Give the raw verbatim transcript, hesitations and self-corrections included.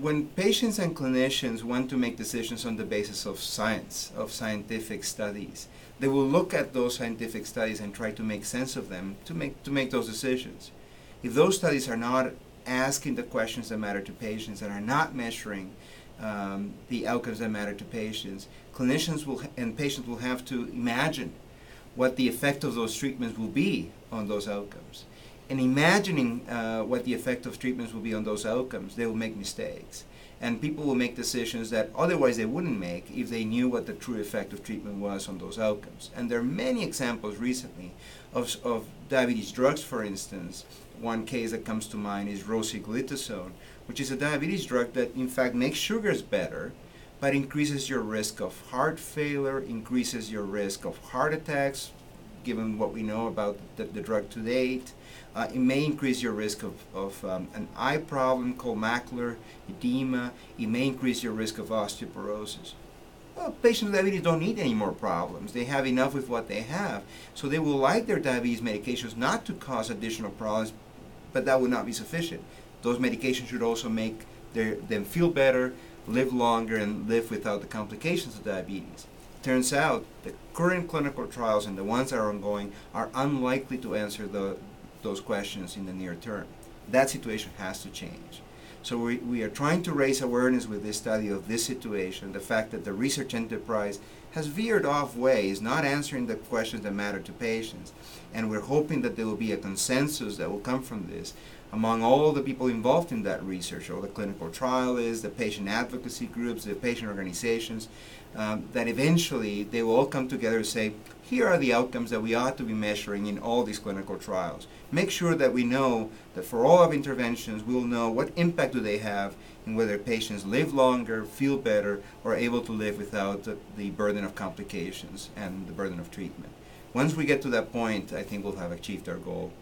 when patients and clinicians want to make decisions on the basis of science, of scientific studies, they will look at those scientific studies and try to make sense of them to make, to make those decisions. If those studies are not asking the questions that matter to patients and are not measuring um, the outcomes that matter to patients, clinicians will and patients will have to imagine what the effect of those treatments will be on those outcomes. And imagining uh, what the effect of treatments will be on those outcomes, they will make mistakes. And people will make decisions that otherwise they wouldn't make if they knew what the true effect of treatment was on those outcomes. And there are many examples recently of, of diabetes drugs, for instance. One case that comes to mind is rosiglitazone, which is a diabetes drug that in fact makes sugars better, but increases your risk of heart failure, increases your risk of heart attacks, given what we know about the, the drug to date. Uh, it may increase your risk of, of um, an eye problem called macular edema. It may increase your risk of osteoporosis. Well, patients with diabetes don't need any more problems. They have enough with what they have. So they will like their diabetes medications not to cause additional problems, but that would not be sufficient. Those medications should also make their, them feel better, live longer, and live without the complications of diabetes. Turns out the current clinical trials and the ones that are ongoing are unlikely to answer the, those questions in the near term. That situation has to change. So we, we are trying to raise awareness with this study of this situation, the fact that the research enterprise has veered off ways, not answering the questions that matter to patients. And we're hoping that there will be a consensus that will come from this among all the people involved in that research, all the clinical trialists, the patient advocacy groups, the patient organizations, um, that eventually they will all come together and say, here are the outcomes that we ought to be measuring in all these clinical trials. Make sure that we know that for all of interventions, we'll know what impact do they have and whether patients live longer, feel better, or are able to live without the, the burden of complications and the burden of treatment. Once we get to that point, I think we'll have achieved our goal.